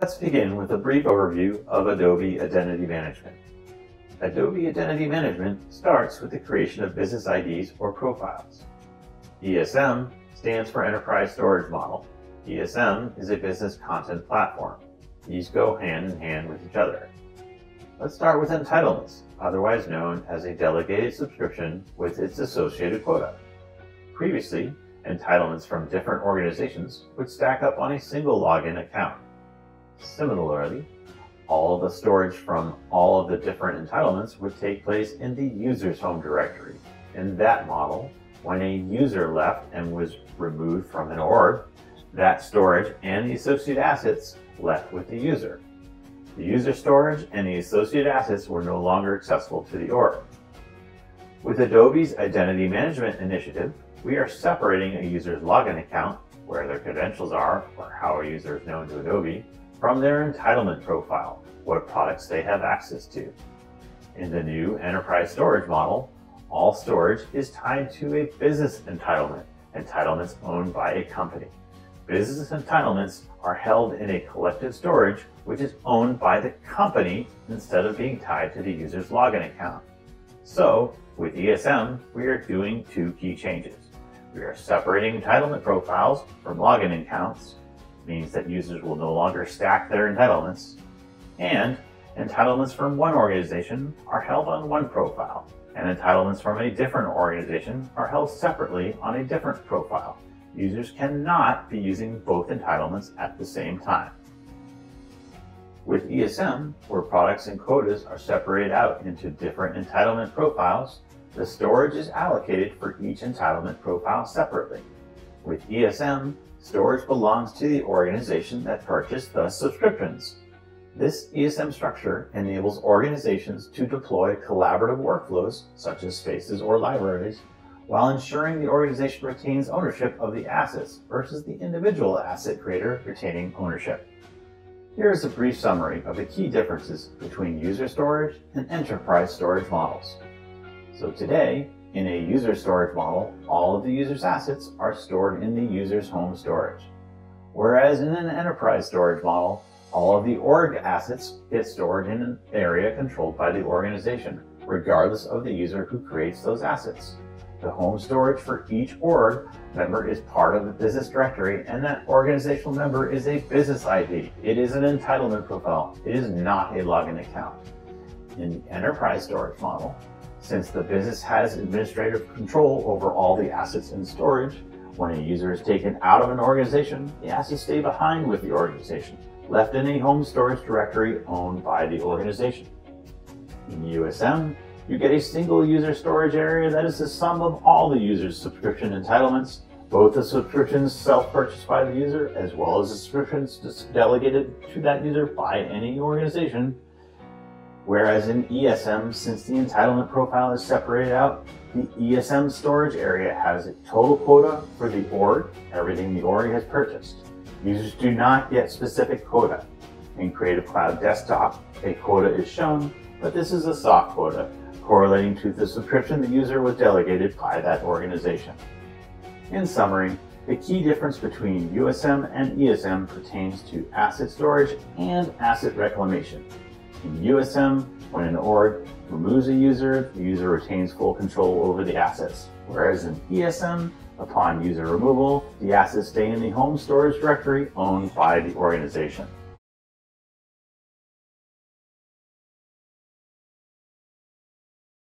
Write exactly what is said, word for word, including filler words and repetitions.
Let's begin with a brief overview of Adobe Identity Management. Adobe Identity Management starts with the creation of business I Ds or profiles. E S M stands for Enterprise Storage Model. E S M is a business content platform. These go hand in hand with each other. Let's start with entitlements, otherwise known as a delegated subscription with its associated quota. Previously, entitlements from different organizations would stack up on a single login account. Similarly, all of the storage from all of the different entitlements would take place in the user's home directory. In that model, when a user left and was removed from an org, that storage and the associated assets left with the user. The user storage and the associated assets were no longer accessible to the org. With Adobe's Identity Management Initiative, we are separating a user's login account, where their credentials are or how a user is known to Adobe, from their entitlement profile, what products they have access to. In the new enterprise storage model, all storage is tied to a business entitlement, entitlements owned by a company. Business entitlements are held in a collective storage which is owned by the company instead of being tied to the user's login account. So, with E S M, we are doing two key changes. We are separating entitlement profiles from login accounts, means that users will no longer stack their entitlements, and entitlements from one organization are held on one profile, and entitlements from a different organization are held separately on a different profile. Users cannot be using both entitlements at the same time. With E S M, where products and quotas are separated out into different entitlement profiles, the storage is allocated for each entitlement profile separately. With E S M, storage belongs to the organization that purchased the subscriptions. This E S M structure enables organizations to deploy collaborative workflows, such as spaces or libraries, while ensuring the organization retains ownership of the assets versus the individual asset creator retaining ownership. Here is a brief summary of the key differences between user storage and enterprise storage models. So today, in a user storage model, all of the user's assets are stored in the user's home storage. Whereas in an enterprise storage model, all of the org assets get stored in an area controlled by the organization, regardless of the user who creates those assets. The home storage for each org member is part of the business directory, and that organizational member is a business I D. It is an entitlement profile. It is not a login account. In the enterprise storage model, since the business has administrative control over all the assets in storage, when a user is taken out of an organization, the assets stay behind with the organization, left in a home storage directory owned by the organization. In U S M, you get a single user storage area that is the sum of all the user's subscription entitlements, both the subscriptions self-purchased by the user as well as the subscriptions delegated to that user by any organization. Whereas in E S M, since the entitlement profile is separated out, the E S M storage area has a total quota for the org, everything the org has purchased. Users do not get specific quota. In Creative Cloud Desktop, a quota is shown, but this is a soft quota, correlating to the subscription the user was delegated by that organization. In summary, the key difference between U S M and E S M pertains to asset storage and asset reclamation. In U S M, when an org removes a user, the user retains full control over the assets. Whereas in E S M, upon user removal, the assets stay in the home storage directory owned by the organization.